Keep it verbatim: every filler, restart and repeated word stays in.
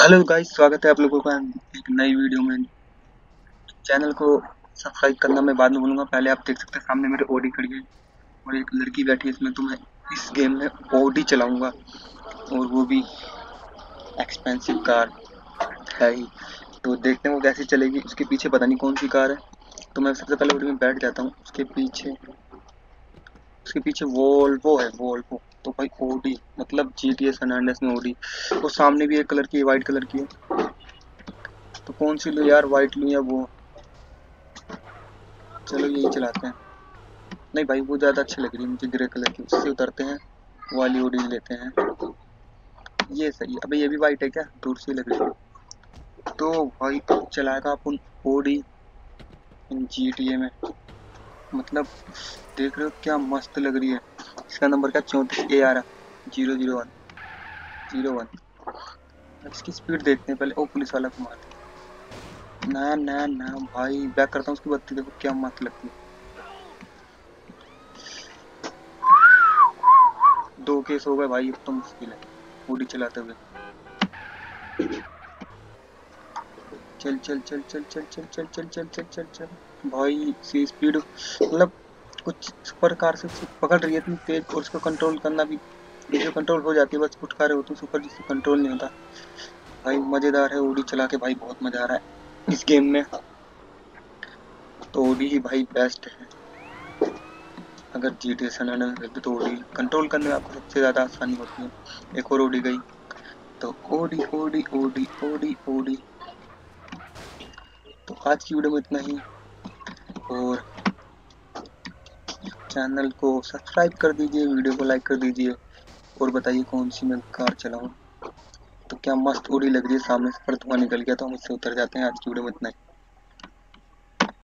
Hello guys, स्वागत है आप लोगों का एक नई वीडियो में। चैनल को सब्सक्राइब करना मैं बाद में बोलूँगा, पहले आप देख सकते हैं सामने मेरे ऑडी खड़ी है और एक लड़की बैठी है। इसमें तो मैं इस गेम में ऑडी चलाऊँगा और वो भी एक्सपेंसिव कार है ही, तो देखते हैं वो कैसे चलेगी। उसके पीछे पता नहीं कौन सी कार है, तो मैं सबसे पहले ऑडी में बैठ जाता हूँ। उसके पीछे उसके पीछे वोल्वो है, वोल्वो तो भाई ऑडी मतलब जी टी एस फर्नांडेस में ऑडी। और तो सामने भी एक कलर की वाइट कलर की है, तो कौन सी लो यार, वाइट लूँ या वो, चलो यही चलाते हैं। नहीं भाई वो ज़्यादा अच्छी लग रही है मुझे, ग्रे कलर की। उससे उतरते हैं, वाली ऑडी लेते हैं, ये सही है। अबे ये भी वाइट है क्या, दूर से लग रही है। तो भाई चलाएगा अपन ऑडी जी टी ए में, मतलब देख रहे हो क्या मस्त लग रही है। इसका नंबर क्या, चौंतीस A R zero zero one zero one. इसकी स्पीड देखते हैं पहले। ओ पुलिस वाला को मारते, ना ना ना भाई बैक करता हूँ। उसकी बत्ती देखो क्या मस्त लगती है। दो केस हो गए भाई, अब तो मुश्किल है ऑडी चलाते हुए। चल चल चल चल चल चल चल चल चल चल चल चल भाई सी स्पीड, मतलब कुछ सुपर कार से पकड़ रही है इतनी तेज। और उसको कंट्रोल करना भी, जो कंट्रोल हो जाती है बस उठका रहे होते, सुपर जिससे कंट्रोल नहीं होता। भाई मज़ेदार है ऑडी चला के, भाई बहुत मज़ा आ रहा है इस गेम में। तो ऑडी ही भाई बेस्ट है। अगर जी टी एस में रहते तो ऑडी कंट्रोल करने में आपको सबसे ज़्यादा आसानी होती है। एक और ऑडी गई, तो Audi Audi Audi Audi Audi. तो आज की वीडियो में इतना ही, और चैनल को सब्सक्राइब कर दीजिए, वीडियो को लाइक कर दीजिए, और बताइए कौन सी मैं कार चलाऊँ। तो क्या मस्त ऑडी लग रही है, सामने से पर धुआं निकल गया, तो हम इससे उतर जाते हैं। आज की वीडियो में इतना ही।